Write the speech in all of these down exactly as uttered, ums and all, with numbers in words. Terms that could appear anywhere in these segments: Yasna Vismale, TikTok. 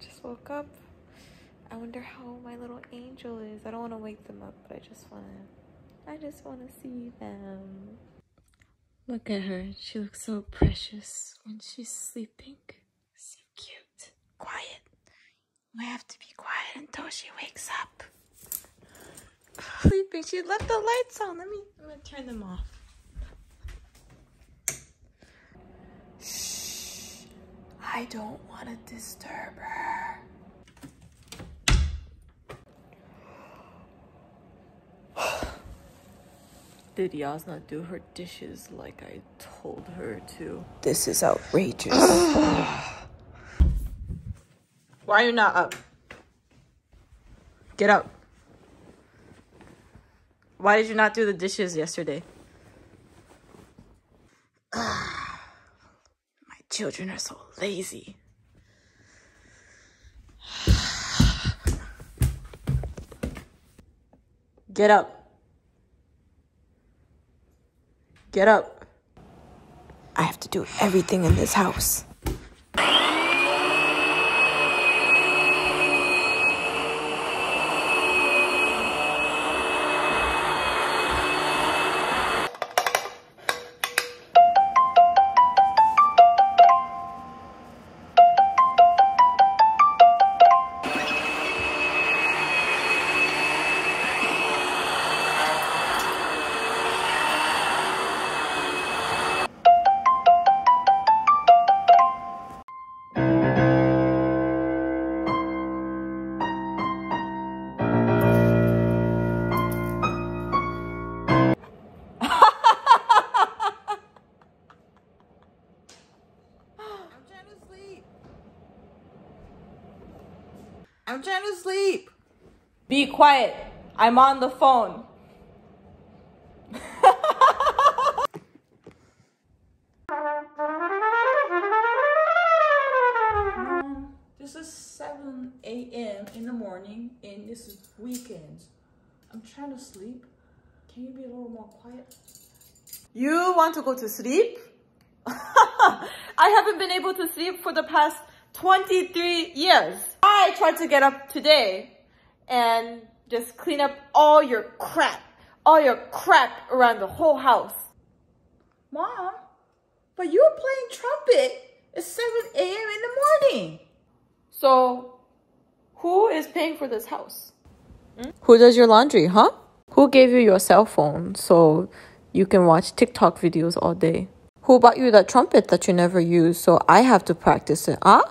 just woke up. I wonder how my little angel is. I don't want to wake them up, but I just want to, I just want to see them. Look at her. She looks so precious when she's sleeping. So cute. Quiet. We have to be quiet until she wakes up. Sleeping. She left the lights on. Let me, I'm going to turn them off. Shh. I don't want to disturb her. Did Yasna do her dishes like I told her to? This is outrageous. Why are you not up? Get up. Why did you not do the dishes yesterday? My children are so lazy. Get up. Get up. I have to do everything in this house. I'm trying to sleep. Be quiet. I'm on the phone. This is seven A M in the morning and this is weekend. I'm trying to sleep. Can you be a little more quiet? You want to go to sleep? I haven't been able to sleep for the past twenty-three years. I tried to get up today and just clean up all your crap, all your crap around the whole house. Mom, but you were playing trumpet at seven A M in the morning. So who is paying for this house? Hmm? Who does your laundry, huh? Who gave you your cell phone so you can watch TikTok videos all day? Who bought you that trumpet that you never use so I have to practice it, huh?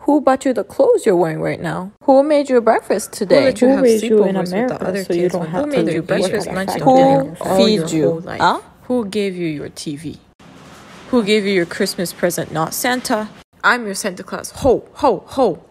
Who bought you the clothes you're wearing right now? Who made your breakfast today? Who let you Who have sleepovers with the other so kids? You don't have Who made you breakfast, lunch, and dinner? Who feeds you? Huh? Who gave you your T V? Who gave you your Christmas present? Not Santa. I'm your Santa Claus. Ho, ho, ho.